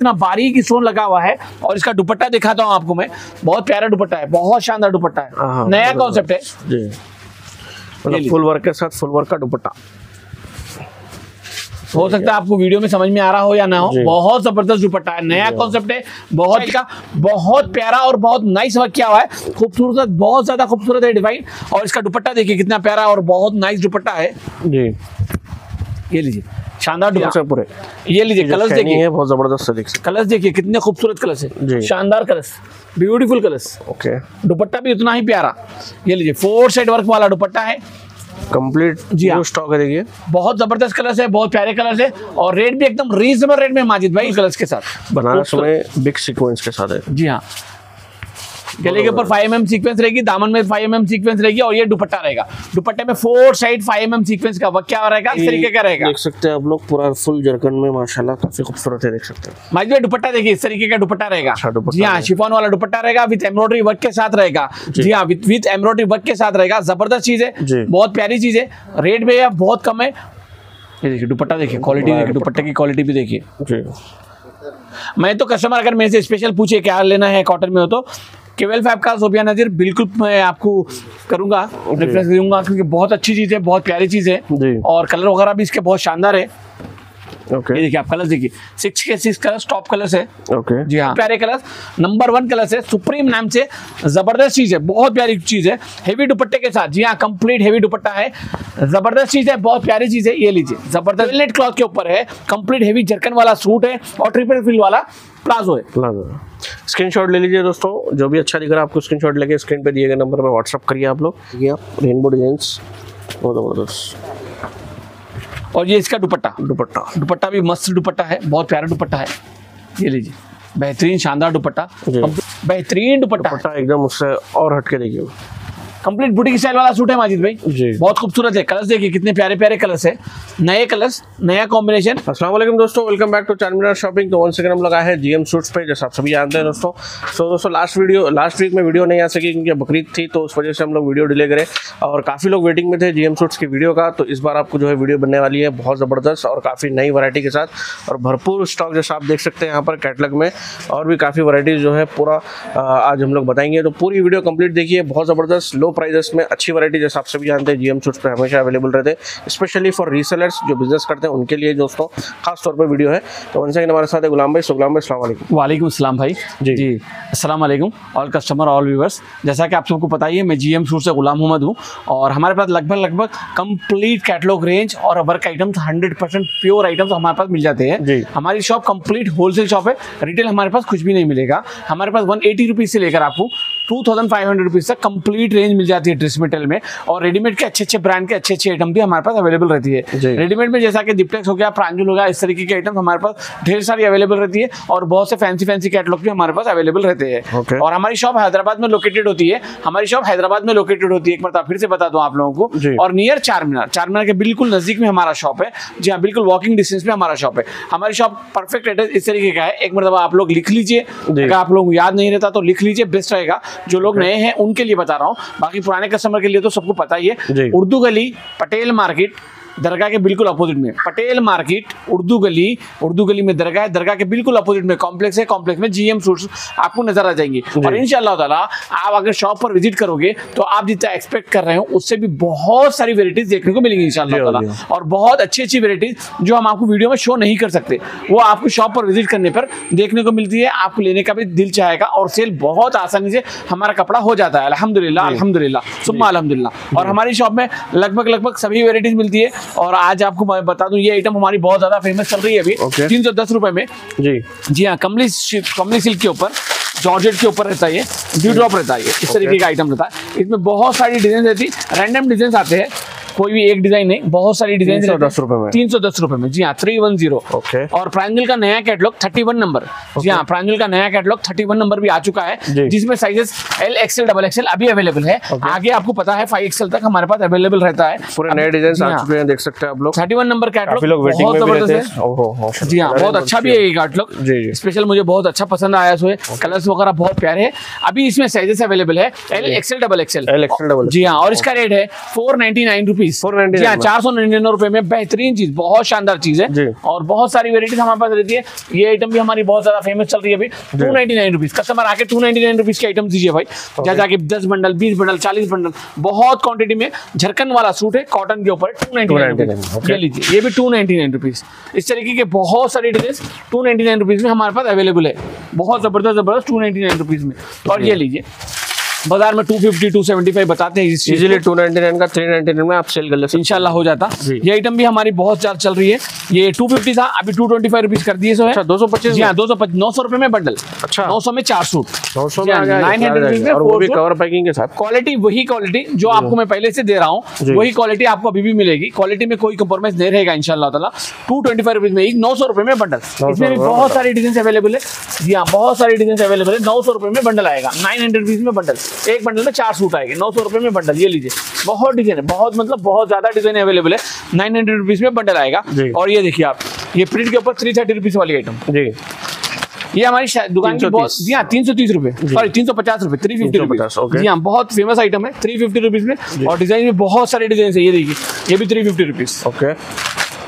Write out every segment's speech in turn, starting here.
इतना बारीक स्टोन लगा हुआ है। और इसका दुपट्टा दिखाता हूँ आपको मैं, बहुत प्यारा दुपट्टा है, बहुत शानदार दुपट्टा है, नया कॉन्सेप्ट है जी। मतलब फुल वर्क के साथ फुल वर्क का दुपट्टा, हो सकता है आपको वीडियो में समझ में आ रहा हो या ना हो। बहुत जबरदस्त दुपट्टा है, नया कॉन्सेप्ट है, बहुत का बहुत प्यारा और बहुत नाइस वर्क किया हुआ है, खूबसूरत, बहुत ज्यादा खूबसूरत है डिजाइन। और इसका दुपट्टा देखिए कितना प्यारा और बहुत नाइस दुपट्टा है जी। ये लीजिए शानदार दुपट्टा पूरे, ये लीजिए कलर्स देखिए, बहुत जबरदस्त कलर्स देखिए, कितने खूबसूरत कलर्स है, शानदार कलर्स, ब्यूटीफुल कलर्स। ओके, दुपट्टा भी उतना ही प्यारा, ये लीजिए फोर साइड वर्क वाला दुपट्टा है कंप्लीट जी। हाँ, स्टॉक है देखिए, बहुत जबरदस्त कलर्स है, बहुत प्यारे कलर्स है और रेट भी एकदम रीजनेबल रेट में माजिद भाई कलर्स के साथ, बनारस में बिग सीक्वेंस के साथ है जी। हाँ, गले के ऊपर 5mm सीक्वेंस रहेगी, दामन में 5mm सीक्वेंस रहेगी और ये दुपट्टा रहेगा, दुपट्टे में फोर साइड 5mm सीक्वेंस का वर्क क्या रहेगा, इस तरीके का रहेगा। देख सकते हैं आप लोग पूरा फुल जर्कन में, माशाल्लाह काफी खूबसूरत है, देख सकते हैं भाई। दुपट्टा देखिए इस तरीके का दुपट्टा रहेगा जी। हाँ, शिफॉन वाला दुपट्टा रहेगा विद एम्ब्रॉयडरी वर्क के साथ रहेगा जी। हाँ, विद एम्ब्रॉयडरी वर्क के साथ रहेगा, जबरदस्त चीज है, बहुत प्यारी चीज है, रेट भी बहुत कम है। ये देखिए दुपट्टा देखिए, क्वालिटी देखिए, दुपट्टे की क्वालिटी भी देखिए। मैं तो कस्टमर अगर मेरे से स्पेशल पूछे क्या लेना है कॉटन में हो तो केवल 5 का सोफिया नज़ीर बिल्कुल मैं आपको करूंगा, रेफरेंस दूंगा, क्योंकि बहुत अच्छी चीज़ है, बहुत प्यारी चीज़ है और कलर वगैरह भी इसके बहुत शानदार है। ओके, ये देखिए आप कलर्स देखिए, 6 के 6 कलर्स टॉप कलर्स है। ओके जी हाँ, प्यारे कलर्स, नंबर 1 कलर्स है, सुप्रीम नाम से, जबरदस्त चीज़ है, बहुत प्यारी चीज़ है, हेवी दुपट्टे के साथ। जी हाँ, कंप्लीट हेवी दुपट्टा है, जबरदस्त चीज़ है, बहुत प्यारी चीज़ है। ये लीजिए, जबरदस्त वेलवेट क्लॉथ के ऊपर है, कंप्लीट हेवी जर्कन वाला सूट है और ट्रिपल फिल वाला प्लाजो है। स्क्रीनशॉट ले लीजिए दोस्तों, जो भी अच्छा दिख रहा है आपको स्क्रीनशॉट लेके स्क्रीन पे दिए गए नंबर पे व्हाट्सअप करिए आप लोग। ये आप रेनबो डिजाइंस, बहुत जबरदस्त। और ये इसका दुपट्टा भी मस्त दुपट्टा है, बहुत प्यारा दुपट्टा है। ये लीजिए, बेहतरीन शानदार दुपट्टा, बेहतरीन दुपट्टा एकदम, उससे और हटके देखिए, कंप्लीट बुटीक स्टाइल वाला सूट है माजिद भाई, बहुत खूबसूरत है। कलर्स देखिए कितने प्यारे प्यारे कलर्स है, नए कलर्स, नया कॉम्बिनेशन। अस्सलाम वालेकुम दोस्तों, welcome back to Charminar shopping. तो वंस अगेन हम लगा है जीएम सूट्स पे, जैसा आप सभी जानते हैं दोस्तों। सो दोस्तों लास्ट वीक में वीडियो नहीं आ सकी क्योंकि बकरीद थी, तो उस वजह से हम लोग वीडियो डिले करे और काफ़ी लोग वेटिंग में थे जीएम सूट्स की वीडियो का। तो इस बार आपको जो है वीडियो बनने वाली है बहुत ज़बरदस्त और काफ़ी नई वैरायटी के साथ और भरपूर स्टॉक, जैसा आप देख सकते हैं यहाँ पर कैटलॉग में, और भी काफ़ी वैरायटीज जो है पूरा आज हम लोग बताएंगे। तो पूरी वीडियो कंप्लीट देखिए, बहुत ज़बरदस्त लो प्राइजेस में अच्छी वैरायटी, जैसे आप सभी जानते हैं जीएम सूट्स पे हमेशा अवेलेबल रहते हैं, स्पेशली फॉर रीसेलर्स जो बिजनेस करते हैं उनके लिए दोस्तों खास तौर पे वीडियो है। तो वंस अगेन हमारे साथ है गुलाम भाई। सो गुलाम भाई, अस्सलाम वालेकुम। वालेकुम अस्सलाम भाई जी, अस्सलाम वालेकुम ऑल कस्टमर ऑल व्यूअर्स। जैसा कि आप सबको पता ही है, मैं जीएम सूट्स से गुलाम मोहम्मद हूँ और हमारे पास लगभग कंप्लीट कैटलॉग रेंज और वर्क आइटम्स, 100% प्योर आइटम्स हमारे पास मिल जाते हैं। हमारी शॉप कंप्लीट होलसेल शॉप है, रिटेल हमारे पास कुछ भी नहीं मिलेगा। हमारे पास 180 रुपीज़ से लेकर आपको 2500 रुपीज़ तक कंप्लीट रेंज मिल जाती है ड्रेस मटेरियल में। और रेडीमेड के अच्छे अच्छे ब्रांड के अच्छे अच्छे आइटम भी हमारे पास अवेलेबल रहती है। रेडीमेड में जैसा कि डिप्लेक्स हो गया, प्रांजुल हो गया, इस तरीके के आइटम हमारे पास ढेर सारी अवेलेबल रहती है और बहुत से फैंसी फैंसी कैटलॉग भी हमारे पास अवेलेबल रहते हैं। और हमारी शॉप हैदराबाद में लोकेटेड होती है, एक मतलब फिर से बता दूँ आप लोगों को, और नियर चारमीनार के बिल्कुल नजदीक में हमारा शॉप है। जी हाँ, बिल्कुल वॉकिंग डिस्टेंस में हमारा शॉप है। हमारी शॉप परफेक्ट एड्रेस इस तरीके का है, एक मतलब आप लोग लिख लीजिए, अगर आप लोग याद नहीं रहता तो लिख लीजिए, बेस्ट रहेगा। जो लोग नए हैं उनके लिए बता रहा हूँ, बाकी पुराने कस्टमर के लिए तो सबको पता ही है। उर्दू गली, पटेल मार्केट, दरगाह के बिल्कुल अपोजिट में, पटेल मार्केट, उर्दू गली में दरगाह है, दरगाह के बिल्कुल अपोजिट में कॉम्प्लेक्स है, कॉम्प्लेक्स में जीएम सूट्स आपको नजर आ जाएंगे। और इंशाल्लाह ताला आप अगर शॉप पर विजिट करोगे तो आप जितना एक्सपेक्ट कर रहे हो उससे भी बहुत सारी वेराइटीज देखने को मिलेंगी इंशाल्लाह ताला, और बहुत अच्छी अच्छी वेराइटीज जो हम आपको वीडियो में शो नहीं कर सकते वो आपको शॉप पर विजिट करने पर देखने को मिलती है, आपको लेने का भी दिल चाहेगा और सेल बहुत आसानी से हमारा कपड़ा हो जाता है। अल्हम्दुलिल्लाह। और हमारी शॉप में लगभग सभी वेराइटीज मिलती है। और आज आपको मैं बता दूं, ये आइटम हमारी बहुत ज्यादा फेमस चल रही है अभी, 310 रुपए में जी। जी हाँ, कमली सिल्क के ऊपर, जॉर्जेट के ऊपर रहता है, ड्यू ड्रॉप रहता है, इस तरीके का आइटम रहता है। इसमें बहुत सारी डिजाइन रहती है, रैंडम डिजाइन आते हैं, कोई भी एक डिजाइन नहीं, बहुत सारी डिजाइन 310 रुपए में। जी हाँ, 310। और प्रांजल का नया कैटलॉग 31 नंबर। जी हाँ, प्रांजल का नया कैटलॉग 31 नंबर भी आ चुका है, जिसमें साइजेस L, XL, XXL अभी अवेलेबल है। आगे आपको पता है 5XL तक हमारे पास अवेलेबल रहता है। पूरे नए डिजाइन आ चुके हैं, देख सकते हैं आप लोग। 31 नंबर कैटलॉग बहुत जबरदस्त है। जी हाँ, बहुत अच्छा भी है ये कैटलॉग, स्पेशल मुझे बहुत अच्छा पसंद आया। कलर्स वगैरह बहुत प्यारे है, अभी इसमें साइजेस अवेलेबल है L, XL, XXL। जी हाँ, और इसका रेट है 499 रुपीज पीस 499 रुपए में बेहतरीन चीज, बहुत शानदार चीज है और बहुत सारी वेराइटीज हमारे पास रहती है। ये आइटम भी हमारी बहुत ज्यादा फेमस चल रही है अभी 299 रुपीज। कस्टमर आके 299 रुपीज के आइटम दीजिए भाई, जहाँ जाके 10 बंडल 20 बंडल 40 बंडल बहुत क्वांटिटी में झरकन वाला सूट है कॉटन के ऊपर 299 रुपीज ले लीजिए। ये भी 299 रुपीज। इस तरीके के बहुत सारी डिजाइन 299 रुपीज में हमारे पास अवेलेबल है, बहुत जबरदस्त 299 रुपीज में। और ये लीजिए बाजार में 250 275 बताते हैं इजीली, 299 का 399 में आप सेल कर ले इंशाल्लाह हो जाता। ये आइटम भी हमारी बहुत ज्यादा चल रही है। ये 250 था, अभी 225 रुपीज कर दिए। सो है 225, हां 225 900 रुपए में बंडल। अच्छा 900 में 4 सूट, 900 में 900 में, और वो भी कवर पैकिंग के साथ। क्वालिटी वही क्वालिटी जो आपको मैं पहले से दे रहा हूं, वही क्वालिटी आपको अभी भी मिलेगी। क्वालिटी में कोई कॉम्प्रोमाइज नहीं रहेगा इंशाल्लाह ताला। 225 रुपीज में एक 900 रुपए में बंडल। इसमें भी बहुत सारी डिजाइन अवेलेबल है। जी हां बहुत सारी डिजाइन अवेलेबल है। 900 रुपए में बंडल आएगा, 900 रुपीज में बंडल। एक बंडल में 4 सूट आएंगे, 900 रुपए में बंडल। ये लीजिए बहुत डिजाइन है, बहुत मतलब बहुत ज्यादा डिजाइन अवेलेबल है। 900 रुपीज में बंडल आएगा। और ये देखिए आप, ये प्रिंट के ऊपर 330 रुपीज वाली आइटम जी, ये हमारी दुकान की बहुत, जी हाँ 330 रुपए सॉरी 350 रुपए 350 रुपए। जी हाँ बहुत फेमस आइटम है 350 रुपीज में। और डिजाइन में बहुत सारे डिजाइन है। ये देखिए ये भी 350 रुपीज, ओके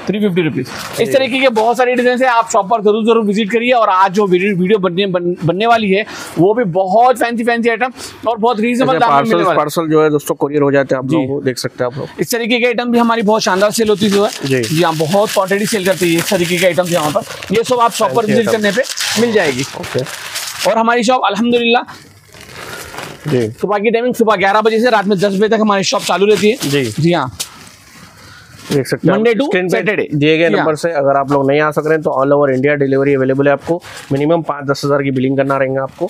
350 रुपीज। इस तरीके के बहुत सारी डिजाइन है। आप शॉप पर जरूर जरूर विजिट करिए। और आज जो वीडियो बनने वाली है वो भी बहुत फैंसी फैंसी आइटम और बहुत रीजनेबल दाम में मिलने वाला है। पार्सल जो है दोस्तों कुरियर हो जाते हैं, आप लोग देख सकते हैं। आप लोग इस तरीके के आइटम भी हमारी बहुत शानदार सेल होती है। जी हाँ बहुत क्वांटिटी सेल करती है इस तरीके के आइटम यहाँ पर। ये सब आप शॉप पर विजिट करने पे मिल जाएगी। और हमारी शॉप अल्हम्दुलिल्लाह सुबह की टाइमिंग सुबह 11 बजे से रात में 10 बजे तक हमारी शॉप चालू रहती है। जी हाँ देख सकते हैं। मंडे टू सैटरडे दिए गए नंबर से अगर आप लोग नहीं आ सक रहे हैं तो all over India delivery available है। आपको मिनिमम 5-10 हज़ार की बिलिंग करना रहेगा आपको।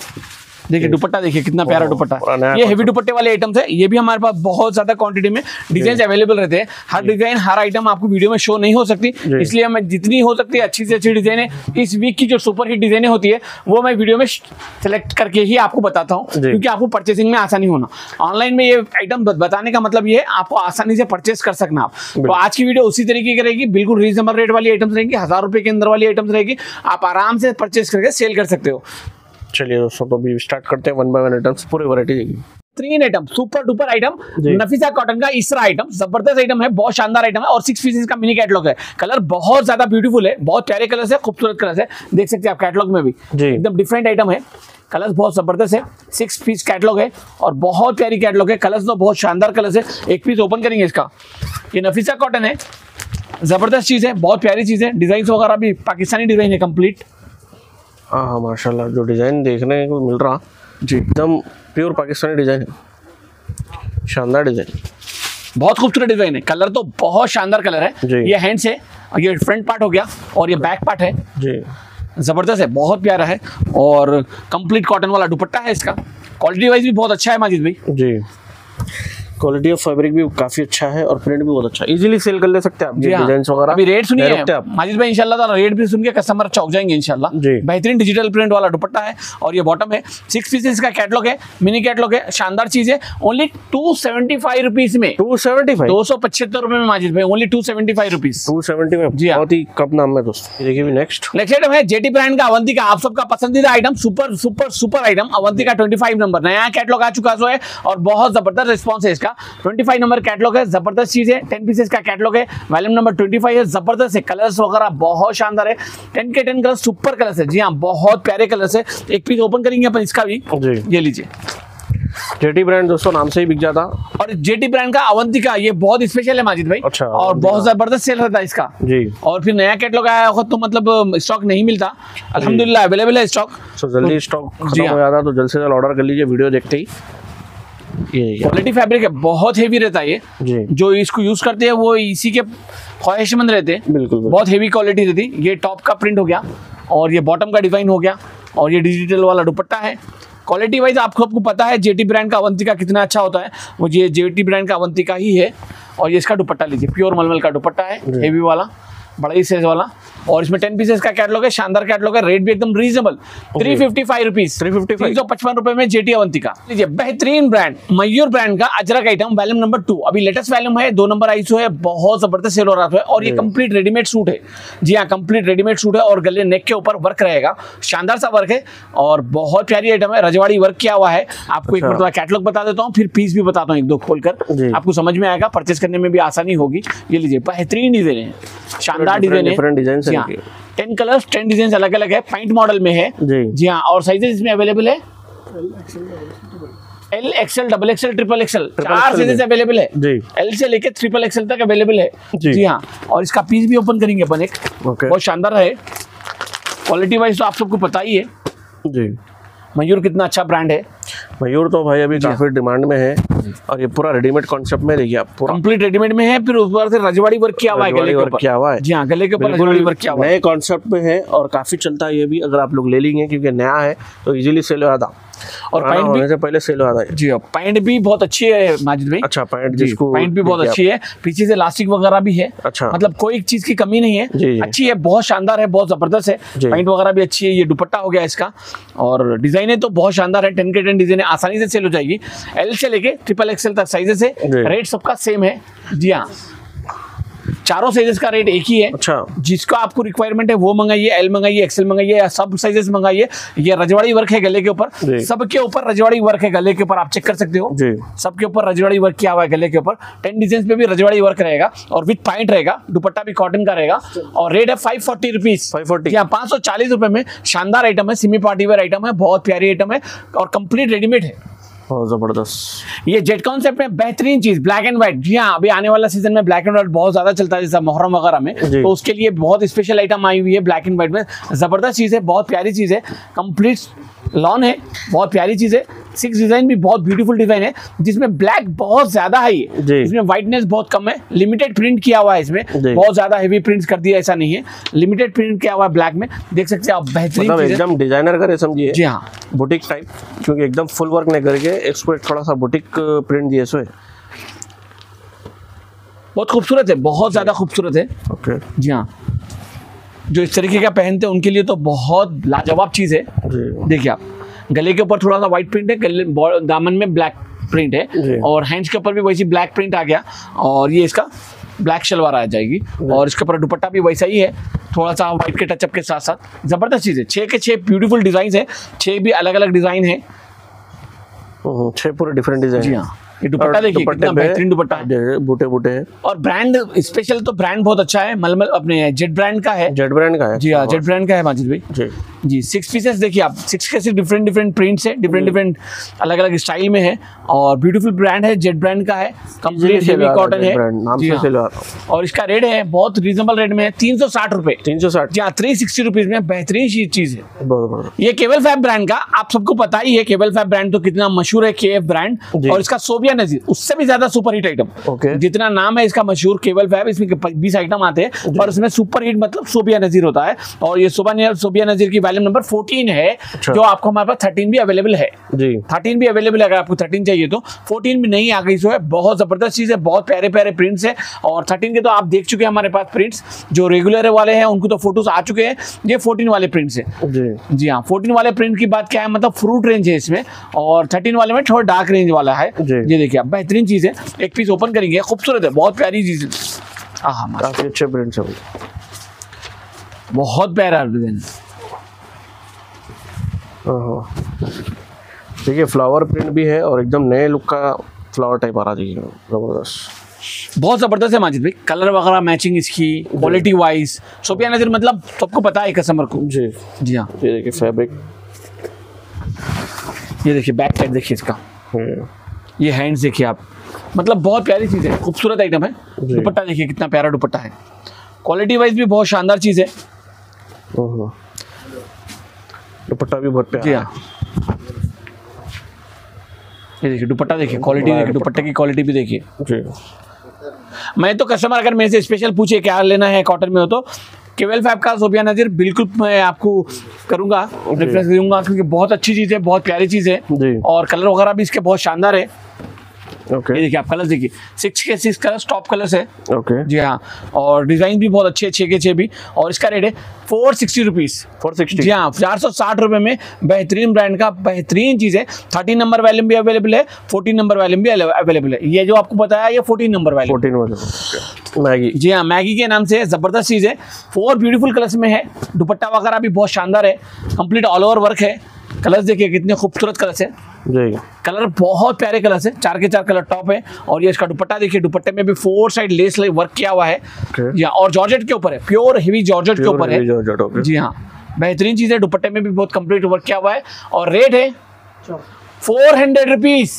देखिए दुपट्टा देखिए कितना प्यारा दुपट्टा। ये हेवी दुपट्टे वाले आइटम्स है। ये भी हमारे पास बहुत ज्यादा क्वांटिटी में डिजाइन अवेलेबल रहते हैं। हर डिजाइन हर आइटम आपको वीडियो में शो नहीं हो सकती, इसलिए हमें जितनी हो सकती है अच्छी से अच्छी डिजाइन है। इस वीक की जो सुपर हिट डिजाइने होती है वो मैं वीडियो में सिलेक्ट करके ही आपको बताता हूँ, क्योंकि आपको परचेसिंग में आसानी होना। ऑनलाइन में ये आइटम बताने का मतलब ये है आपको आसानी से परचेस कर सकना आप। तो आज की वीडियो उसी तरीके की रहेगी, बिल्कुल रीजनेबल रेट वाली आइटम्स रहेगी, 1000 रुपए के अंदर वाली आइटम्स रहेगी। आप आराम से परचेस करके सेल कर सकते हो। चलिए दोस्तों तो अभी स्टार्ट करते हैं वन बाय वन आइटम्स, पूरी वैरायटी देखेंगे। 3 item super duper item, Nafisa cotton का इसरा आइटम, जबरदस्त आइटम है, बहुत शानदार आइटम है। और 6 पीसेस का मिनी कैटलॉग है। कलर बहुत ज्यादा ब्यूटीफुल है, बहुत प्यारे कलर है, खूबसूरत कलर है। देख सकते हैं आप कैटलॉग में भी एकदम डिफरेंट आइटम है। कलर्स बहुत जबरदस्त है, 6 पीस कैटलॉग है और बहुत प्यारी कैटलॉग है। कलर्स तो बहुत शानदार कलर है। एक पीस ओपन करेंगे इसका। ये नफीसा कॉटन है, जबरदस्त चीज है, बहुत प्यारी चीज है। डिजाइन वगैरह भी पाकिस्तानी डिजाइन है कंप्लीट। हाँ माशाल्लाह जो डिज़ाइन देखने को मिल रहा जी एकदम प्योर पाकिस्तानी डिज़ाइन है, शानदार डिज़ाइन, बहुत खूबसूरत डिज़ाइन है। कलर तो बहुत शानदार कलर है। ये हैंड्स है और ये फ्रंट पार्ट हो गया और ये बैक पार्ट है जी, ज़बरदस्त है, बहुत प्यारा है। और कंप्लीट कॉटन वाला दुपट्टा है इसका। क्वालिटी वाइज भी बहुत अच्छा है माजिद भाई जी, क्वालिटी ऑफ फैब्रिक भी काफी अच्छा है और प्रिंट भी बहुत अच्छा है। इजीली सेल कर ले सकते हैं आप डिजाइंस वगैरह। अभी रेट सुनिए माजिद भाई, इंशाल्लाह रेट भी सुन के कस्टमर चौंक जाएंगे इंशाल्लाह। बेहतरीन डिजिटल प्रिंट वाला दुपट्टा है और ये बॉटम है। 6 पीसेस का कैटलॉग है, मिनी कैटलॉग है, शानदार चीज है। ओनली 275 रुपीज में, 275 275 रुपए में माजिद भाई, ओनली 275 रुपीज 275। जी बहुत ही कम नाम है दोस्तों। देखिए भी नेक्स्ट आइटम है जेटी ब्रांड का अवंती का, आप सबका पसंदीदा item, super super super item Avanti का 25 नंबर नया कैटलॉग आ चुका है और बहुत जबरदस्त रिस्पॉन्स है इसका। 25 नंबर कैटलॉग है, जबरदस्त चीज है। 10 पीसेस का कैटलॉग है, वॉल्यूम नंबर 25 है, जबरदस्त है। कलर्स वगैरह बहुत शानदार है, 10 के 10 कलर्स, सुपर कलर्स है। जी हाँ बहुत प्यारे कलर्स है। एक पीस ओपन करेंगे अपन इसका भी। ये लीजिए जेटी ब्रांड दोस्तों नाम से ही बिक जाता। और जेटी ब्रांड का अवंतिका ये बहुत स्पेशल है माजिद भाई। अच्छा, और बहुत जबरदस्त सेल रहता है इसका जी। और फिर नया कैटलॉग आया होगा तो मतलब स्टॉक नहीं मिलता, अल्हम्दुलिल्लाह अवेलेबल है स्टॉक। जल्दी स्टॉक खत्म हो जाता तो जल्द से जल्द ऑर्डर कर लीजिए वीडियो देखते ही। क्वालिटी फैब्रिक है, बहुत हेवी रहता है ये। जो इसको यूज करते हैं वो इसी के ख्वाहिशमंद रहते हैं, बिल्कुल बहुत हेवी क्वालिटी रहती है। ये टॉप का प्रिंट हो गया और ये बॉटम का डिजाइन हो गया और ये डिजिटल वाला दुपट्टा है। क्वालिटी वाइज आपको पता है जेटी ब्रांड का अवंतिका कितना अच्छा होता है, वो ये जेटी ब्रांड का अवंतिका ही है। और ये इसका दुपट्टा लीजिए, प्योर मलमल का दुपट्टा है, हेवी वाला बड़ा ही साइज वाला, और इसमें 10 पीसेस का कैटलॉग है, शानदार कैटलॉग है, रेट भी एकदम रीजनेबल 355 रुपीस, 355 रुपए में जेटिया अवंती का लीजिए। बेहतरीन ब्रांड मयूर ब्रांड का अजरक आइटम वॉल्यूम नंबर 2, अभी लेटेस्ट वॉल्यूम है, 2 नंबर 250 है, बहुत जबरदस्त सेल हो रहा है। और ये कंप्लीट रेडीमेड सूट है, जी हाँ कंप्लीट रेडीमेड सूट है, और गले नेक के ऊपर वर्क रहेगा, शानदार सा वर्क है और बहुत प्यारी आइटम है, रजवाड़ी वर्क किया हुआ है। आपको एक मतलब कैटलॉग बता देता हूँ, फिर पीस भी बताता हूँ एक दो खोलकर, आपको समझ में आएगा, परचेस करने में भी आसानी होगी। ये लीजिए बेहतरीन डिजाइन है, शानदार डिजाइन है, 10 कलर्स 10 डिजाइन अलग अलग है, पॉइंट मॉडल में है जी हाँ, और साइजेस इसमें अवेलेबल है L, XL, double XL, triple XL, 4 sizes available है जी, L से लेके ट्रिपल XL तक अवेलेबल है जी हाँ। और इसका पीस भी ओपन करेंगे अपन एक, बहुत शानदार है, क्वालिटी वाइज तो आप सबको पता ही है जी, मयूर कितना अच्छा ब्रांड है। मयूर तो भाई अभी काफी डिमांड में है, और ये पूरा रेडीमेड कॉन्सेप्ट में देखिए आप, कंप्लीट रेडीमेड में है, फिर उस बार से रजवाड़ी वर्क किया हुआ है, गले के ऊपर किया हुआ है जी हां, गले के ऊपर रजवाड़ी वर्क किया हुआ है, नए कॉन्सेप्ट में है और काफी चलता है ये भी, अगर आप लोग ले लेंगे क्योंकि नया है तो इजीली सेल हो जाता, और पैंट भी से पहले सेल हो जाता है जी हां। पैंट भी बहुत अच्छी है माजिद भाई, अच्छा पैंट जिसको, पैंट भी बहुत अच्छी है, पीछे से इलास्टिक वगैरह भी है, अच्छा मतलब कोई चीज की कमी नहीं है, अच्छी है, बहुत शानदार है, बहुत जबरदस्त है, पैंट वगैरह भी अच्छी है। ये दुपट्टा हो गया इसका, और डिजाइन है तो बहुत शानदार है, 10 के 10 डिजाइन आसानी से सेल हो जाएगी, एल से लेके ट्रिपल एक्सएल तक साइजेस है, रेट सबका सेम है जी हाँ, चारों साइजेस का रेट एक ही है। अच्छा, जिसका आपको रिक्वायरमेंट है वो मंगाइए, एल मंगाइए, एक्सएल मंगाइए, सब साइजेस मंगाइए। ये रजवाड़ी वर्क है गले के ऊपर, सबके ऊपर रजवाड़ी वर्क है गले के ऊपर, आप चेक कर सकते हो, सबके ऊपर रजवाड़ी वर्क किया हुआ है गले के ऊपर, 10 डिजाइन पे भी रजवाड़ी वर्क रहेगा और विद पॉइंट रहेगा, दुपट्टा भी कॉटन का रहेगा, और रेट है 540 रुपीज, 540 रुपए में। शानदार आइटम है, सेमी पार्टी वेयर आइटम है, बहुत प्यारी आइटम है और कंप्लीट रेडीमेड है, बहुत जबरदस्त। ये जेट कॉन्सेप्ट में बेहतरीन चीज, ब्लैक एंड व्हाइट, जी हाँ अभी आने वाला सीजन में ब्लैक एंड व्हाइट बहुत ज्यादा चलता है, जैसा मोहर्रम वगैरह में, तो उसके लिए बहुत स्पेशल आइटम आई हुई है ब्लैक एंड व्हाइट में, जबरदस्त चीज है, बहुत प्यारी चीज है, कंप्लीट लॉन है, बहुत प्यारी चीज है। 6 डिजाइन भी बहुत ब्यूटीफुल डिजाइन है, जिसमें ब्लैक बहुत ज्यादा है, इसमें व्हाइटनेस बहुत कम है, लिमिटेड प्रिंट किया हुआ है, इसमें बहुत ज्यादा हेवी प्रिंट्स कर दिया ऐसा नहीं है, लिमिटेड प्रिंट किया हुआ है ब्लैक में, देख सकते हैं आप, बेहतरीन मतलब एकदम डिजाइनर का समझिए जी हाँ, बुटीक टाइप, क्योंकि एकदम फुल वर्क नहीं करके एक्सपोर्ट थोड़ा सा बुटीक प्रिंट दिए, सो बहुत खूबसूरत है, बहुत ज्यादा खूबसूरत है ओके जी हाँ। जो इस तरीके का पहनते हैं उनके लिए तो बहुत लाजवाब चीज है। देखिए आप, गले के ऊपर थोड़ा सा व्हाइट प्रिंट है, दामन में ब्लैक प्रिंट है, और हैंड्स के ऊपर भी वैसी ब्लैक प्रिंट आ गया, और ये इसका ब्लैक शलवार आ जाएगी, और इसके ऊपर दुपट्टा भी वैसा ही है, थोड़ा सा व्हाइट के टचअप के साथ साथ, जबरदस्त चीज़ है। 6 के 6 ब्यूटीफुल डिजाइन है, 6 भी अलग अलग डिजाइन है, 6 पूरे डिफरेंट डिजाइन जी हाँ। ये दुपट्टा देखिए कितना बेहतरीन दुपट्टा है, बूटे-बूटे हैं, और ब्रांड स्पेशल तो ब्रांड बहुत अच्छा है, मलमल अपने जेट ब्रांड का है, जेट ब्रांड का है जी हाँ, जेट ब्रांड का है माजिद भाई जी जी। 6 पीसेस देखिए आप, 6 के 6 डिफरेंट प्रिंट्स है, डिफरेंट अलग अलग स्टाइल में है, और ब्यूटीफुल ब्रांड है, जेट ब्रांड का है, कंप्लीट हेवी कॉटन है, और इसका रेट है बहुत रीजनेबल रेट में है, 360 रुपए, 360 जी हाँ, 360 रुपीज में बेहतरीन चीज है। ये केबल फैब ब्रांड का आप सबको पता ही है, केबल फैब ब्रांड तो कितना मशहूर है, केएफ ब्रांड, और इसका नजीर उससे भी ज्यादा सुपर हिट आइटम जितना नाम है इसका मशहूर, केबल फैब, इसमें 20 आइटम आते हैं, पर इसमें सुपर हिट मतलब सोबिया नजीर होता है, और ये सोबिया नजीर की वॉल्यूम नंबर 14 है, जो आपको हमारे पास 13 भी अवेलेबल है जी, 13 भी अवेलेबल है, अगर आपको 13 चाहिए तो, 14 भी नहीं आ गई सो है, बहुत जबरदस्त चीज है, बहुत प्यारे प्यारे प्रिंट्स है, और 13 के तो आप देख चुके हैं हमारे पास प्रिंट्स, जो रेगुलर वाले हैं उनको तो फोटोज आ चुके हैं, ये 14 वाले प्रिंट्स है जी हाँ। 14 वाले प्रिंट की बात क्या है, मतलब फ्रूट रेंज है इसमें, और 13 वाले में थोड़ा डार्क रेंज वाला है, ये देखिए आप, बेहतरीन चीज है। एक पीस ओपन करेंगे, खूबसूरत है, बहुत प्यारी चीज है, काफी अच्छे प्रिंट्स हैं, बहुत प्यारा डिजाइन। देखिए फ्लावर प्रिंट भी है, और एकदम नए लुक का फ्लावर टाइप आ रहा है, जबरदस्त, बहुत जबरदस्त है माजिद भाई, कलर वगैरह मैचिंग इसकी, क्वालिटी वाइज सोबिया नजर मतलब सबको पता है कस्टमर को जी जी हाँ। ये देखिए फैब्रिक, ये देखिए बैक साइड देखिए इसका, ये हैंड्स देखिए आप, मतलब बहुत प्यारी चीज़ है, खूबसूरत आइटम है। दुपट्टा देखिए कितना प्यारा दुपट्टा है, क्वालिटी वाइज भी बहुत शानदार चीज़ है, दुपट्टा भी बहुत प्यारा है। ये देखिए दुपट्टा देखिए, क्वालिटी देखिए, दुपट्टे की क्वालिटी भी देखिए। मैं तो कस्टमर अगर मेरे से स्पेशल पूछे क्या लेना है कॉटन में हो तो केवल फैब का सोबिया नजीर बिल्कुल मैं आपको करूंगा, रेफरेंस दूंगा, क्योंकि बहुत अच्छी चीज़ है, बहुत प्यारी चीज़ है, और कलर वगैरह भी इसके बहुत शानदार है। ये देखिए आप कलर देखिए 6 के 6 कलर टॉप कलर्स है जी हाँ। और डिजाइन भी बहुत अच्छे 6 के 6 भी। और इसका रेट है 460 रुपीज जी हाँ, 460 रुपए में बेहतरीन ब्रांड का बेहतरीन चीज है। 13 नंबर वॉल्यूम भी अवेलेबल है, 14 नंबर वॉल्यूम भी अवेलेबल है। ये जो आपको बताया ये 14 नंबर वॉल्यूम मैगी जी हाँ, मैगी के नाम से जबरदस्त चीज है। 4 ब्यूटीफुल कलर्स में है, दुपट्टा वगैरह भी बहुत शानदार है, कंप्लीट ऑल ओवर वर्क है। कलर्स देखिए कितने खूबसूरत कलर्स है जी, कलर बहुत प्यारे कलर है, 4 के 4 कलर टॉप है। और ये इसका दुपट्टा देखिए, दुपट्टे में भी 4 साइड लेस वर्क किया हुआ है जी हाँ। और जॉर्जेट के ऊपर है, प्योर हेवी जॉर्जेट के ऊपर है जी हाँ, बेहतरीन चीज है। दुपट्टे में भी बहुत कंप्लीट वर्क किया हुआ है। और रेट है 400 रुपीज,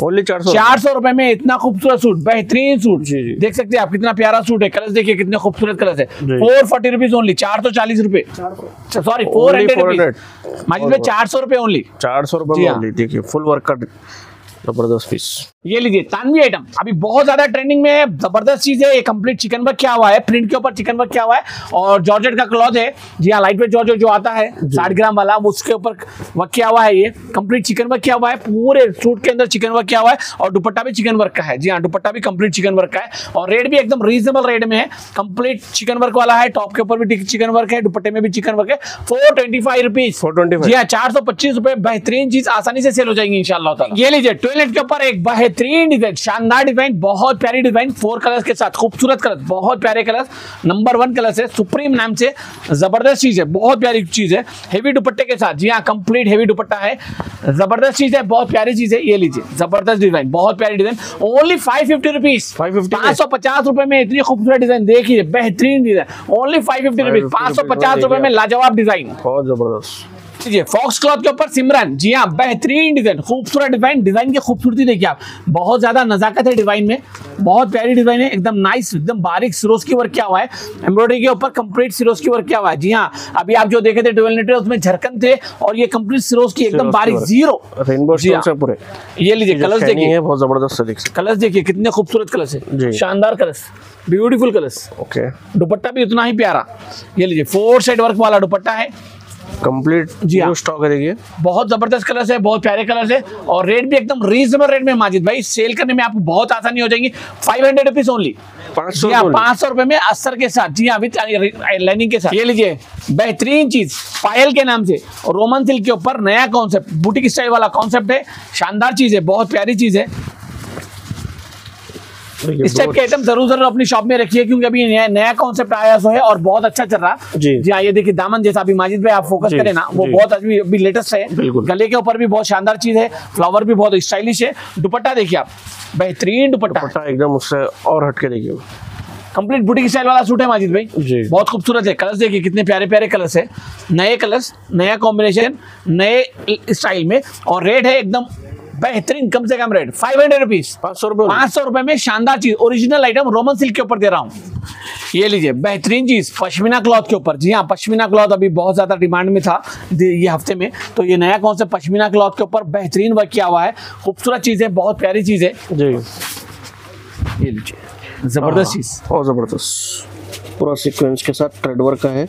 400 रुपए में इतना खूबसूरत सूट, बेहतरीन सूट जी। देख सकते हैं आप कितना प्यारा सूट है, कलर्स देखिए कितने खूबसूरत कलर है। 440 रुपीज ओनली, 440 रुपए सॉरी 400 रुपीज मार्जिन में, 400 रुपए ओनली, 400 रुपए। देखिए फुल वर्क का जबरदस्त पीस। ये लीजिए तानवी आइटम, अभी बहुत ज्यादा ट्रेंडिंग में है, जबरदस्त चीज है। ये कंप्लीट चिकन वर्क क्या हुआ है, प्रिंट के ऊपर चिकन वर्क क्या हुआ है। और जॉर्जेट का क्लॉथ है जी हाँ, लाइट वेट जॉर्जेट जो आता है 60 ग्राम वाला, उसके ऊपर वर्क क्या हुआ है। ये कंप्लीट चिकन वर्क क्या हुआ है, पूरे सूट के अंदर चिकन वर्क क्या हुआ है। और दुपट्टा भी चिकन वर्क का है जी हाँ, दुपट्टा भी कंप्लीट चिकन वर्क का है। और रेट भी एकदम रीजनेबल रेट में है, कंप्लीट चिकन वर्क वाला है। टॉप के ऊपर भी चिकन वर्क है, दुपट्टे में भी चिकन वर्क है। 425 रुपीज जी हाँ, 425 रुपए बेहतरीन चीज, आसानी से सेल हो जाएगी इंशाल्लाह ताला। ये लीजिए टॉयलेट के ऊपर एक बेहतरीन डिजाइन, शानदार डिजाइन, बहुत प्यारी डिजाइन, 4 कलर्स के साथ, खूबसूरत कलर, बहुत प्यारे कलर, नंबर 1 कलर है, सुप्रीम नाम से, जबरदस्त चीज है, बहुत प्यारी चीज है। हेवी दुपट्टे के साथ जी हाँ, कंप्लीट हेवी दुपट्टा है, जबरदस्त चीज है, बहुत प्यारी चीज है। ये लीजिए जबरदस्त डिजाइन, बहुत प्यारी डिजाइन, ओनली 550 रुपीज, 550 रुपए में इतनी खूबसूरत डिजाइन, देखिए बेहतरीन डिजाइन, ओनली 550 रुपीज, 550 रुपए में लाजवाब डिजाइन, बहुत जबरदस्त। फॉक्स क्लॉथ के ऊपर सिमरन जी हाँ, बेहतरीन डिजाइन, खूबसूरत डिजाइन, डिजाइन की खूबसूरती देखिए आप, बहुत ज्यादा नजाकत है डिजाइन में, बहुत प्यारी डिजाइन है, एकदम नाइस, एकदम बारीक सिरोस्की वर्क किया हुआ है। एम्ब्रॉयडरी के ऊपर कंप्लीट सिरोस्की वर्क किया हुआ है जी हाँ। अभी आप जो देखे थे ड्यूल, उसमें झरकन थे, और ये कंप्लीट सिरोस्की एकदम बारीक जीरो रेनबो से पूरे। ये लीजिए कलर्स देखिए, बहुत जबरदस्त कलर्स देखिए, कितने खूबसूरत कलर्स है, शानदार कलर्स, ब्यूटीफुल कलर्स। ओके, दुपट्टा भी उतना ही प्यारा। ये लीजिए 4 साइड वर्क वाला दुपट्टा है, कंप्लीट जी हाँ स्टॉक है। देखिए बहुत जबरदस्त कलर्स है, बहुत प्यारे कलर्स है। और रेट भी एकदम रीजनेबल रेट में माजिद भाई, सेल करने में आपको बहुत आसानी हो जाएगी। 500 रुपीज ओनली, 500 रुपए में अस्तर के साथ जी हाँ, विद लाइनिंग के साथ। ये लीजिए बेहतरीन चीज, पायल के नाम से, और रोमन सिल्क के ऊपर नया कॉन्सेप्ट, बुटीक स्टाइल वाला कॉन्सेप्ट है, शानदार चीज है, बहुत प्यारी चीज है। इस टाइप के आइटम जरूर अपनी शॉप में रखिए, क्योंकि अभी नया कॉन्सेप्ट आया है और बहुत अच्छा चल रहा जी हाँ। ये देखिए दामन, जैसा अभी माजिद भाई आप फोकस करें ना, वो बहुत अभी लेटेस्ट है। गले के ऊपर भी बहुत शानदार चीज है, फ्लावर भी बहुत स्टाइलिश है। दुपट्टा देखिए आप, बेहतरीन दुपट्टा एकदम उससे और हटके देखिए, कंप्लीट बुटीक स्टाइल वाला सूट है माजिद भाई, बहुत खूबसूरत है। कलर्स देखिए कितने प्यारे प्यारे कलर्स है, नए कलर्स, नया कॉम्बिनेशन, नए स्टाइल में। और रेट है एकदम बेहतरीन, कम से कम रेट 500 रुपीज, 500 रुपए में शानदार चीज, ओरिजिनल आइटम, रोमन सिल्क के ऊपर दे रहा हूँ। ये लीजिए बेहतरीन चीज पश्मीना क्लॉथ के ऊपर जी हाँ, पश्मीना क्लॉथ अभी बहुत ज्यादा डिमांड में था ये हफ्ते में, तो ये नया कॉन्सेप्ट पश्मीना क्लॉथ के ऊपर बेहतरीन वर्क किया हुआ है, खूबसूरत चीज है, बहुत प्यारी चीज है जी। ये लीजिए जबरदस्त चीज, बहुत जबरदस्त, पूरा सीक्वेंस के साथ थ्रेड वर्क का है,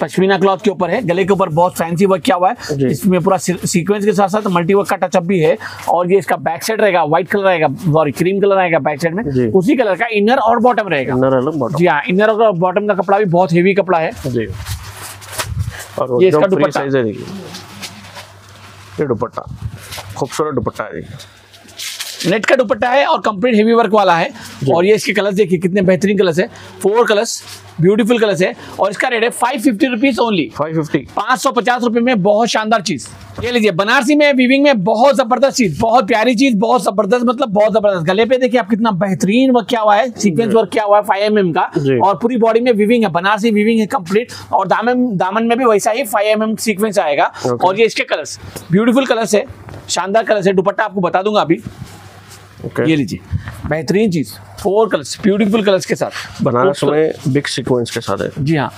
पश्मीना क्लॉथ के ऊपर है। गले के ऊपर बहुत फैंसी वर्क किया हुआ है, इसमें पूरा सीक्वेंस के साथ साथ मल्टी वर्क का टचअप भी है। और ये इसका बैक साइड रहेगा व्हाइट कलर रहेगा, सॉरी क्रीम कलर रहेगा बैक साइड में, उसी कलर का इनर और बॉटम रहेगा, जी हाँ। इनर और बॉटम का कपड़ा भी बहुत हेवी कपड़ा है जी। और ये इसका दुपट्टा है, ये दुपट्टा खूबसूरत दुपट्टा है, नेट का दुपट्टा है और कंप्लीट हेवी वर्क वाला है। और ये इसके कलर्स देखिए कितने बेहतरीन कलर्स है, 4 कलर्स ब्यूटीफुल कलर्स है। और इसका रेट है 550 रुपीज ओनली, 550 रुपए में बहुत शानदार चीज। ये लीजिए बनारसी में वीविंग में बहुत जबरदस्त चीज, बहुत प्यारी चीज, बहुत जबरदस्त, मतलब बहुत जबरदस्त। गले पे देखिए आप कितना बेहतरीन वर्क क्या हुआ है, सीक्वेंस वर्क क्या हुआ है 5 mm का, और पूरी बॉडी में वीविंग है, बनारसी वीविंग है कंप्लीट। और दामन में भी वैसा ही 5 mm सीक्वेंस आएगा। और ये इसके कलर्स ब्यूटीफुल कलर्स है, शानदार कलर्स है। दुपट्टा आपको बता दूंगा अभी। ये लीजिए बेहतरीन चीज, 4 कलर्स ब्यूटीफुल कलर्स के साथ, बनारस में बिग सीक्वेंस के साथ है जी हाँ।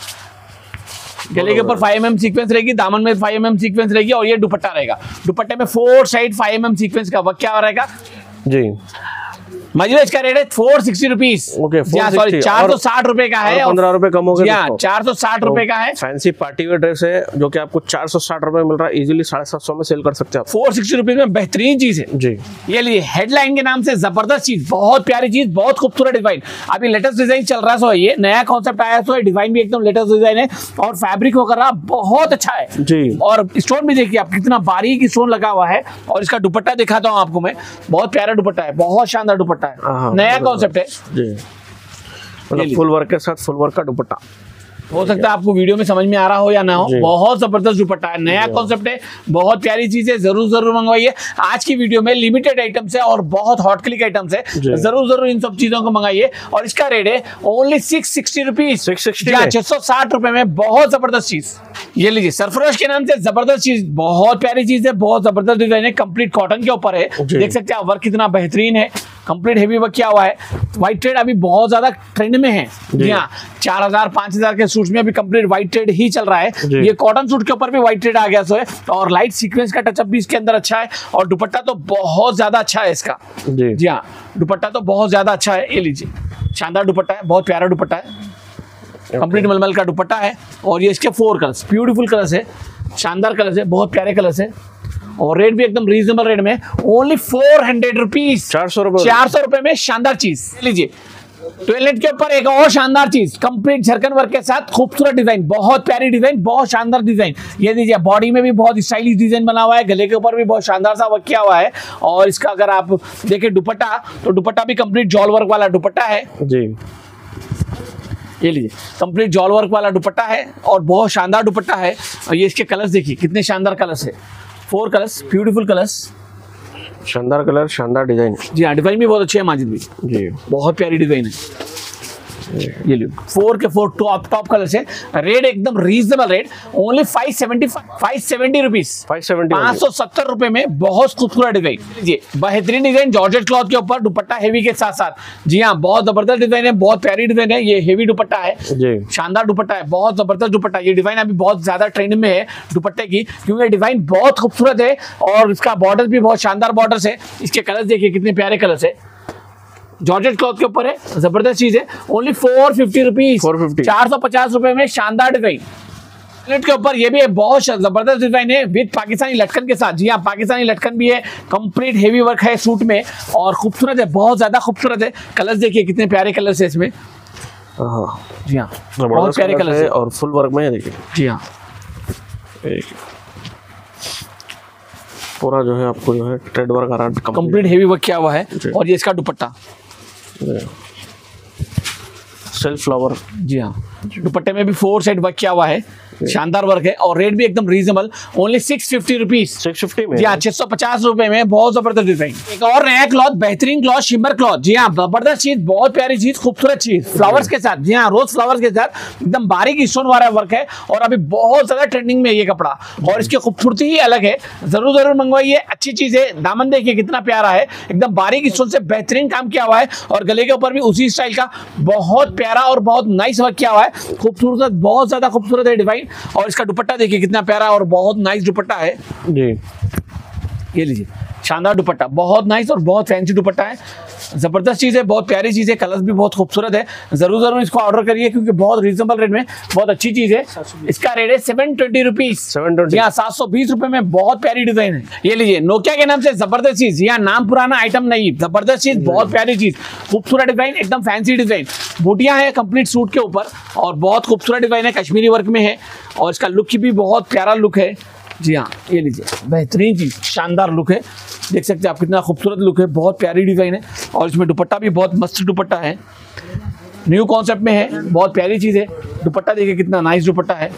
गले के ऊपर 5 mm सीक्वेंस रहेगी, दामन में 5 mm सीक्वेंस रहेगी। और ये दुपट्टा रहेगा, दुपट्टे में 4 साइड 5 mm सीक्वेंस का वर्क क्या रहेगा जी। मजनू इसका रेट है 460 रुपीज। ओके सॉरी 460 रुपए का है, 15 रुपए कम हो गया। 460 रुपए का है। फैंसी पार्टी वेयर ड्रेस है जो कि आपको 460 रुपए में मिल रहा है, इजिली 750 में सेल कर सकते हैं। 460 रुपीज में बेहतरीन चीज है जी। ये लिए हेडलाइन के नाम से जबरदस्त चीज, बहुत प्यारी चीज, बहुत खूबसूरत डिजाइन। अभी लेटेस्ट डिजाइन चल रहा है, सो ये नया कॉन्सेप्ट आया, सो डिजाइन भी एकदम लेटेस्ट डिजाइन है और फैब्रिक वगैरह बहुत अच्छा है जी। और स्टोन भी देखिए आप कितना बारीक स्टोन लगा हुआ है। और इसका दुपट्टा दिखाता हूँ आपको मैं, बहुत प्यारा दुपट्टा है, बहुत शानदार दुपट्टा है, नया कॉन्सेप्ट है जी। मतलब फुल वर्क के साथ फुल वर्क का दुपट्टा, हो सकता है आपको वीडियो में समझ में आ रहा हो या ना हो, बहुत जबरदस्त दुपट्टा है, नया कॉन्सेप्ट है, बहुत प्यारी चीज है, जरूर जरूर मंगवाइए। आज की वीडियो में लिमिटेड आइटम्स है और बहुत हॉट क्लिक आइटम्स है, जरूर जरूर इन सब चीजों को मंगाइए। और इसका रेट है ओनली 660 रुपीज, 660 रुपए में बहुत जबरदस्त चीज। ये लीजिए सरफरोश के नाम से जबरदस्त चीज, बहुत प्यारी चीज है, बहुत जबरदस्त डिजाइन है, कंप्लीट कॉटन के ऊपर है, देख सकते हैं वर्क कितना बेहतरीन है, कंप्लीट हेवी वर्क किया हुआ है। व्हाइट ट्रेड अभी बहुत ज्यादा ट्रेंड में है जी हाँ, 4000-5000 के सूट में अभी कंप्लीट व्हाइट ट्रेड ही चल रहा है। ये कॉटन सूट के ऊपर भी व्हाइट ट्रेड आ गया सो है, और लाइट सीक्वेंस का टचअप भी इसके अंदर अच्छा है, और दुपट्टा तो बहुत ज्यादा अच्छा है इसका जी हाँ, दुपट्टा तो बहुत ज्यादा अच्छा है। ये लीजिए शानदार दुपट्टा है, बहुत प्यारा दुपट्टा है, कंप्लीट मलमल का दुपट्टा है। और ये इसके 4 कलर्स, ब्यूटीफुल कलर्स है, शानदार कलर्स है, बहुत प्यारे कलर्स है, और रेट भी एकदम रीजनेबल रेट में, ओनली 400 रुपीज, 400 रुपए में शानदार चीज। लीजिए टॉयलेट के ऊपर एक और शानदार चीज, कंप्लीट झरकन वर्क के साथ, खूबसूरत डिजाइन, बहुत प्यारी डिजाइन, बहुत शानदार डिजाइन। ये दीजिए बॉडी में भी बहुत स्टाइलिश डिजाइन बना हुआ है, गले के ऊपर भी बहुत शानदार सा वर्क किया हुआ है। और इसका अगर आप देखें दुपट्टा, तो दुपट्टा भी कंप्लीट जॉल वर्क वाला दुपट्टा है जी। ये लीजिए कंप्लीट जॉल वर्क वाला दुपट्टा है और बहुत शानदार दुपट्टा है। और ये इसके कलर्स देखिए कितने शानदार कलर्स है, 4 कलर्स, ब्यूटीफुल कलर्स, शानदार कलर, शानदार डिजाइन जी हाँ। डिजाइन भी बहुत अच्छी है माजिद भी जी, बहुत प्यारी डिजाइन है। ये लो 4 के 4 टॉप कलर से, रेट एकदम रीजनेबल रेट, ओनली 570 रुपीज, 570 रुपए में बहुत खूबसूरत डिजाइन, बेहतरीन डिजाइन, जॉर्जेट क्लॉथ के ऊपर, दुपट्टा हेवी के साथ साथ जी हाँ, बहुत जबरदस्त डिजाइन है, बहुत प्यारी डिजाइन है। ये हेवी दुपट्टा है, शानदार दुपट्टा है, बहुत जबरदस्त दुपट्टा। ये डिजाइन अभी बहुत ज्यादा ट्रेंड में है दुपट्टे की, क्योंकि डिजाइन बहुत खूबसूरत है और इसका बॉर्डर भी बहुत शानदार बॉर्डर है। इसके कलर्स देखिए कितने प्यारे कलर्स है, जॉर्जेट क्लॉथ के ऊपर है, जबरदस्त चीज है, ओनली 450 रुपीज, 450 रुपए में शानदार डिजाइन। नेट के ऊपर ये भी है, बहुत जबरदस्त डिजाइन है विद पाकिस्तानी लटकन के साथ जी हाँ, पाकिस्तानी लटकन भी है, कंप्लीट हेवी वर्क है सूट में और खूबसूरत है, बहुत ज्यादा खूबसूरत है। कलर्स देखिए कितने प्यारे कलर्स है इसमें जी हाँ, बहुत प्यारे कलर है और फुल वर्क में देखिए जी हाँ, पूरा जो है आपको जो है ट्रेड वर्क आ रहा है, कंप्लीट हेवी वर्क किया हुआ है। और ये इसका दुपट्टा सेल्फ फ्लावर जी हाँ, दुपट्टे में भी 4 साइड वर्क किया हुआ है, शानदार वर्क है और रेट भी एकदम रीजनेबल, ओनली 650 रुपीज, 650 में जी हाँ, 650 रुपए में बहुत जबरदस्त डिजाइन। एक और नया क्लॉथ, बेहतरीन क्लॉथ, शिमर क्लॉथ जी हाँ, जबरदस्त चीज, बहुत प्यारी चीज, खूबसूरत चीज, फ्लावर्स के साथ जी हाँ, रोज फ्लावर्स के साथ, एकदम बारीक स्टोन वाला वर्क है और अभी बहुत ज्यादा ट्रेंडिंग में ये कपड़ा और इसकी खूबसूरती ही अलग है, जरूर जरूर मंगवाइए, अच्छी चीज है। दामन देखिए कितना प्यारा है, एकदम बारीक स्टोन से बेहतरीन काम किया हुआ है और गले के ऊपर भी उसी स्टाइल का बहुत प्यारा और बहुत नाइस वर्क किया हुआ है, खूबसूरत, बहुत ज्यादा खूबसूरत है डिजाइन। और इसका दुपट्टा देखिए कितना प्यारा और बहुत नाइस दुपट्टा है जी। ये लीजिए शानदार दुपट्टा, बहुत नाइस और बहुत फैंसी दुपट्टा है, जबरदस्त चीज है, बहुत प्यारी चीज है, कलर्स भी बहुत खूबसूरत है, जरूर जरूर इसको ऑर्डर करिए क्योंकि बहुत रीजनेबल रेट में बहुत अच्छी चीज है। इसका रेट है 720 रुपीज, 720 रुपए में बहुत प्यारी डिजाइन है। ये लीजिए नोकिया के नाम से जबरदस्त चीज, यहाँ नाम पुराना आइटम नहीं, जबरदस्त चीज, बहुत प्यारी चीज, खूबसूरत डिजाइन, एकदम फैंसी डिजाइन, बूटियाँ है कंप्लीट सूट के ऊपर और बहुत खूबसूरत डिजाइन है, कश्मीरी वर्क में है और इसका लुक भी बहुत प्यारा लुक है जी हाँ। ये लीजिए बेहतरीन चीज, शानदार लुक है, देख सकते हैं आप कितना खूबसूरत लुक है, बहुत प्यारी डिजाइन है और इसमें दुपट्टा भी बहुत मस्त दुपट्टा है, न्यू कॉन्सेप्ट में है, बहुत प्यारी चीज है। दुपट्टा देखिए कितना नाइस दुपट्टा है,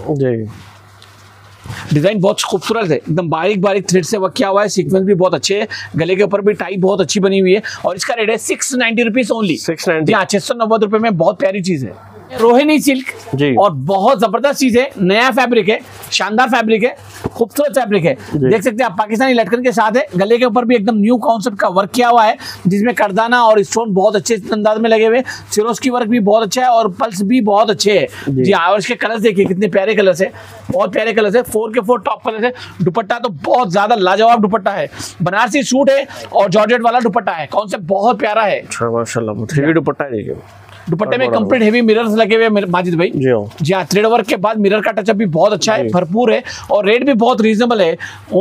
डिजाइन बहुत खूबसूरत है, एकदम बारीक बारीक थ्रेड से वर्क किया हुआ है, सीक्वेंस भी बहुत अच्छे है, गले के ऊपर भी टाई बहुत अच्छी बनी हुई है और इसका रेट है 690 रुपीज ओनली, 690 690 रुपए में बहुत प्यारी चीज है। रोहिणी सिल्क जी, और बहुत जबरदस्त चीज है, नया फैब्रिक है, शानदार फैब्रिक है, खूबसूरत फैब्रिक है। देख सकते हैं आप पाकिस्तानी लटकन के साथ है, गले के ऊपर भी एकदम न्यू कॉन्सेप्ट का वर्क किया हुआ है जिसमें करदाना और स्टोन बहुत अच्छे अंदाज में लगे हुए, सिरोज की वर्क भी बहुत अच्छा है और पल्स भी बहुत अच्छे है जी। और इसके कलर्स देखिए कितने प्यारे कलर्स है, बहुत प्यारे कलर्स है, 4 के 4 टॉप कलर्स है। दुपट्टा तो बहुत ज्यादा लाजवाब दुपट्टा है, बनारसी सूट है और जॉर्जेट वाला दुपट्टा है, कॉन्सेप्ट बहुत प्यारा है माशाल्लाह। थ्री दुपट्टा देखिए, दुपट्टे में कंप्लीट हेवी मिरर्स लगे हुए हैं माजिद भाई जी हाँ। थ्रेड वर्क के बाद मिरर का टचअप भी बहुत अच्छा है, भरपूर है और रेट भी बहुत रीजनेबल है,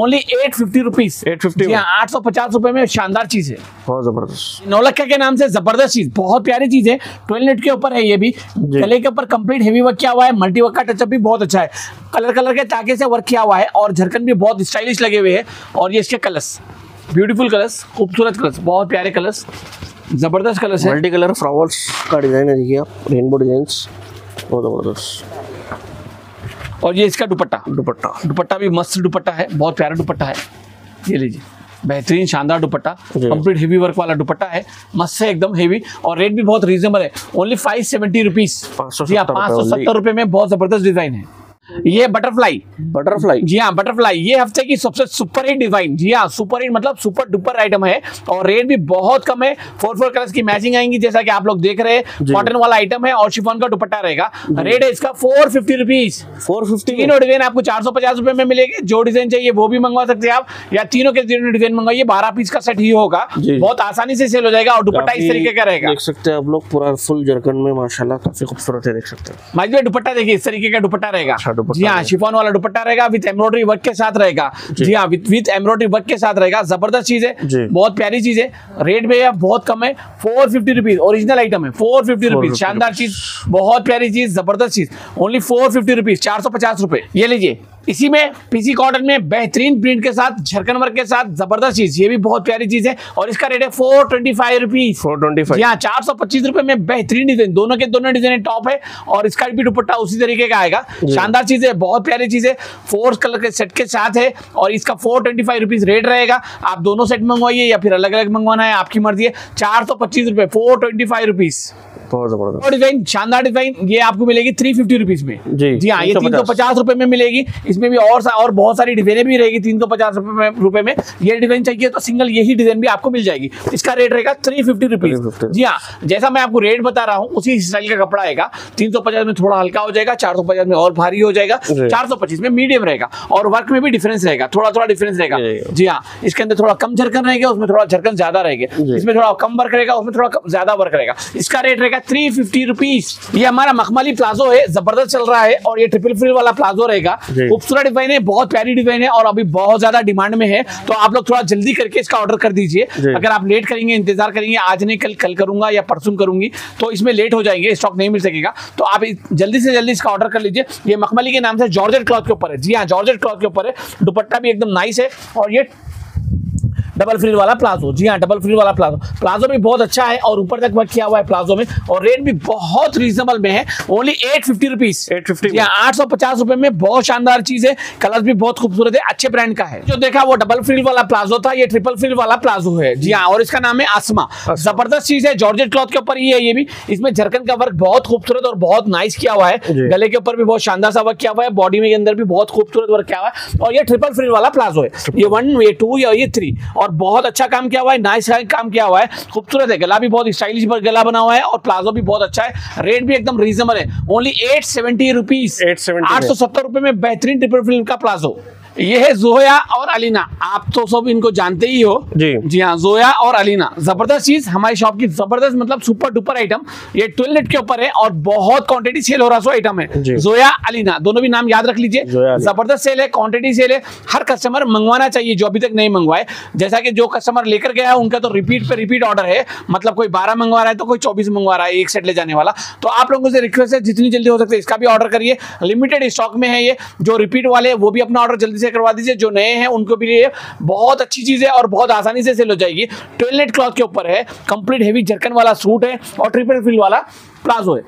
ओनली 850 रुपीज, 850 रुपए में शानदार चीज है, बहुत जबरदस्त। नौलखा के नाम से जबरदस्त चीज, बहुत प्यारी चीज है, 12 नेट के ऊपर है ये भी, गले के ऊपर कंप्लीट हेवी वर्क किया हुआ है, मल्टी वर्क का टचअप भी बहुत अच्छा है, कलर कलर के ताके से वर्क किया हुआ है और झरकन भी बहुत स्टाइलिश लगे हुए है। और ये इसके कलर्स ब्यूटीफुल कलर्स, खूबसूरत कलर्स, बहुत प्यारे कलर्स, जबरदस्त कलर्स है। मल्टी कलर फ्लावर्स का डिजाइन है, देखिए आप रेनबो डिजाइंस, बहुत जबरदस्त। और ये इसका दुपट्टा, दुपट्टा भी मस्त दुपट्टा है, बहुत प्यारा दुपट्टा है, ये लीजिए बेहतरीन शानदार दुपट्टा, कंप्लीट हेवी वर्क वाला दुपट्टा है, मस्त है एकदम हेवी और रेट भी बहुत रीजनेबल है, ओनली 570 रुपीज, 570 रुपए में बहुत जबरदस्त डिजाइन है। ये बटरफ्लाई जी हाँ, बटरफ्लाई ये हफ्ते की सबसे सुपर हिट डिजाइन जी हाँ, सुपर हिट मतलब सुपर डुपर आइटम है और रेट भी बहुत कम है, 4-4 कलर्स की मैचिंग आएंगी जैसा कि आप लोग देख रहे हैं, कॉटन वाला आइटम है और शिफॉन का दुपट्टा रहेगा। रेट है इसका 450 रुपीज, 450। तीनों डिजाइन आपको 450 रुपए में मिलेगी, जो डिजाइन चाहिए वो भी मंगवा सकते हैं आप, या तीनों के तीनों डिजाइन मंगवाइए, 12 पीस का सेट ही होगा, बहुत आसानी से सेल हो जाएगा और दुपट्टा इस तरीके का रहेगा, देख सकते हैं आप लोग पूरा फुल जर्कन में माशाल्लाह काफी खूबसूरत है, देख सकते हैं माजी भाई। दुपट्टा देखिए इस तरीके का दुपट्टा रहेगा जी हाँ, शिफॉन वाला दुपट्टा रहेगा विद एम्ब्रॉयडरी वर्क के साथ रहेगा जी हाँ, विद एम्ब्रॉयडरी वर्क के साथ रहेगा, जबरदस्त चीज है, बहुत प्यारी चीज है, रेट में बहुत कम है, 450 रुपीज, ओरिजिनल आइटम है, 450 रुपीज, शानदार चीज, बहुत प्यारी चीज, जबरदस्त चीज, ओनली 450 रुपीज, 450 रुपए। ये लीजिए इसी में पीसी कॉटन में बेहतरीन प्रिंट के साथ, झरकन वर्क के साथ, जबरदस्त चीज, ये भी बहुत प्यारी चीज है और इसका रेट है 425 रुपीज, 425 यहाँ, 425 रुपए में बेहतरीन डिजाइन, दोनों के दोनों डिजाइन टॉप है और इसका भी दुपट्टा उसी तरीके का आएगा, शानदार चीज है, बहुत प्यारी चीज है, 4 कलर के सेट के साथ है और इसका 425 रुपीज रेट रहेगा। आप दोनों सेट मंगवाइए या फिर अलग अलग मंगवाना है, आपकी मर्जी है, 425 रुपए, 425 रुपीज, बहुत जबरदस्त डिजाइन, शानदार डिजाइन। ये आपको मिलेगी 350 रुपीज में जी हाँ, ये 350 रुपए में मिलेगी, इसमें भी और बहुत सारी डिजाइने भी रहेगी 350 रुपए में, ये डिजाइन चाहिए तो सिंगल यही डिजाइन भी आपको मिल जाएगी, इसका रेट रहेगा 350 रुपीज जी हाँ। जैसा मैं आपको रेट बता रहा हूँ उसी स्टाइल का कपड़ा आएगा, 350 में थोड़ा हल्का हो जाएगा, 450 में और भारी हो जाएगा, 425 में मीडियम रहेगा और वर्क में भी डिफरेंस रहेगा, थोड़ा थोड़ा डिफरेंस रहेगा जी हाँ, इसके अंदर थोड़ा कम झरकन रहेगा, उसमें थोड़ा झरकन ज्यादा रहेगा, इसमें थोड़ा कम वर्क रहेगा, उसमें थोड़ा ज्यादा वर्क रहेगा, इसका रेट रहेगा 350 रुपीज। ये हमारा मखमली प्लाजो है, जबरदस्त चल रहा है और ये ट्रिपल फ्रिल वाला प्लाजो रहेगा, खूबसूरत डिजाइन है, बहुत प्यारी डिजाइन है और अभी बहुत ज्यादा डिमांड में है, तो आप लोग थोड़ा जल्दी करके इसका ऑर्डर कर दीजिए, अगर आप लेट करेंगे, इंतजार करेंगे, आज नहीं कल करूंगा या परसों करूंगी तो इसमें लेट हो जाएंगे, स्टॉक नहीं मिल सकेगा, तो आप जल्दी से जल्दी इसका ऑर्डर कर लीजिए। ये मखमली के नाम से जॉर्जेट क्लॉथ के ऊपर है जी हाँ, जॉर्जेट क्लॉथ के ऊपर है, दुपट्टा भी एकदम नाइस है और ये डबल फ्रिल वाला प्लाजो जी हाँ, डबल फ्रिल वाला प्लाजो भी बहुत अच्छा है और ऊपर तक वर्क किया हुआ है प्लाजो में और रेट भी बहुत रीजनेबल में है, ओनली 850 रुपीज, 850 रुपए में, बहुत शानदार चीज है, कलर भी बहुत खूबसूरत है, अच्छे ब्रांड का है। जो देखा वो डबल फ्रिल वाला प्लाजो था, ये ट्रिपल फ्रिल वाला प्लाजो है जी हाँ और इसका नाम है आसमा, जबरदस्त चीज है, जॉर्जेट क्लॉथ के ऊपर ही है ये भी, इसमें झरकन का वर्क बहुत खूबसूरत और बहुत नाइस किया हुआ है, गले के ऊपर भी बहुत शानदार सा वर्क किया हुआ है, बॉडी में अंदर भी बहुत खूबसूरत वर्क किया हुआ है और ये ट्रिपल फ्रिल वाला प्लाजो है, ये 1, ये 2 या ये 3 और बहुत अच्छा काम किया हुआ है, नाइस काम किया हुआ है, खूबसूरत है, गला भी बहुत स्टाइलिश पर गला बना हुआ है और प्लाजो भी बहुत अच्छा है, रेट भी एकदम रीजनेबल है, ओनली 870 रुपीज, 870 रुपए में बेहतरीन ट्रिपल फिल्म का प्लाजो। ये है जोया और अलीना, आप तो सब इनको जानते ही हो जी जी हाँ, जोया और अलीना जबरदस्त चीज, हमारी शॉप की जबरदस्त मतलब सुपर डुपर आइटम, ये 12 नेट के ऊपर है और बहुत क्वांटिटी सेल हो रहा सो आइटम है, जोया अलीना दोनों भी नाम याद रख लीजिए, जबरदस्त सेल है, क्वांटिटी सेल है, हर कस्टमर मंगवाना चाहिए जो अभी तक नहीं मंगवाए, जैसा कि जो कस्टमर लेकर गया है उनका तो रिपीट पे रिपीट ऑर्डर है, मतलब कोई 12 मंगवा रहा है तो कोई 24 मंगवा रहा है, एक सेट ले जाने वाला, तो आप लोगों से रिक्वेस्ट है जितनी जल्दी हो सकता है इसका भी ऑर्डर करिए, लिमिटेड स्टॉक में है ये, जो रिपीट वाले वो भी अपना ऑर्डर जल्दी से करवा दीजिए, जो नए हैं उनको भी लिए बहुत अच्छी चीज है और बहुत आसानी से सेल हो जाएगी। 12 नेट क्लॉथ के ऊपर है, कंप्लीट हेवी जर्कन वाला सूट है और ट्रिपल फिल वाला प्लाजो है।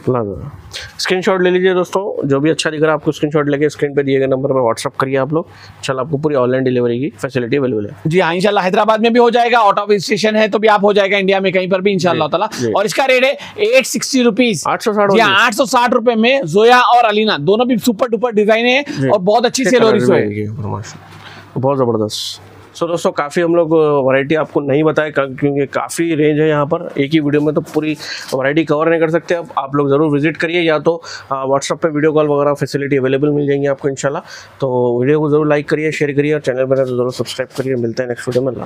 स्क्रीनशॉट ले लीजिए दोस्तों, जो भी अच्छा दिख रहा है आपको स्क्रीनशॉट लेके स्क्रीन पे दिए गए नंबर पर व्हाट्सअप करिए आप लोग। इंशाल्लाह आपको पूरी ऑनलाइन डिलीवरी की फैसिलिटी अवेलेबल है। जी हाँ, इंशाल्लाह हैदराबाद में भी हो जाएगा, आउट ऑफ स्टेशन है तो भी आप हो जाएगा इंडिया में कहीं पर भी इंशाल्लाह ताला। और इसका रेट है 860 रुपीज, 860 रुपए में जोया और अलीना दोनों भी सुपर डुपर डिजाइन है और बहुत अच्छी सेल हो रही है, बहुत जबरदस्त। सो दोस्तों काफ़ी हम लोग वैरायटी आपको नहीं बताए क्योंकि काफ़ी रेंज है यहाँ पर, एक ही वीडियो में तो पूरी वैरायटी कवर नहीं कर सकते। अब आप लोग ज़रूर विजिट करिए, या तो व्हाट्सअप पे वीडियो कॉल वगैरह फैसिलिटी अवेलेबल मिल जाएंगी आपको इंशाल्लाह। तो वीडियो को ज़रूर लाइक करिए, शेयर करिए और चैनल पर ज़रूर सब्सक्राइब करिए। मिलते हैं नेक्स्ट वीडियो में।